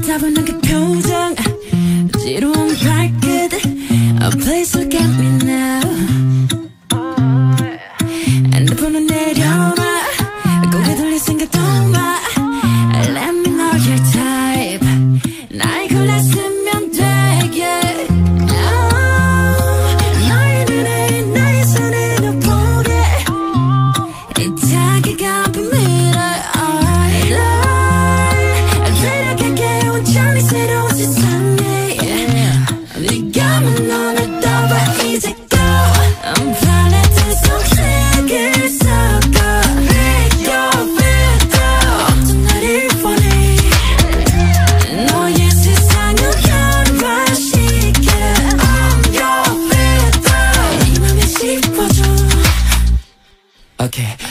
따분한 그 표정 지루한 발끝 Please look at me now 핸드폰은 내려놔 고개 돌릴 생각도 마 Let me know your type 날 골랐으면 되게 너의 눈에 나의 손에 너 보게 자기가 보미래 I love 새롭게 온전히 새로운 세상에 네가 만나면 떠봐 이제 go I'm falling to some second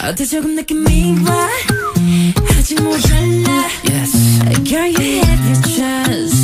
어때 조금 느낌이 와 아직 모자라 Yes Girl you have your trust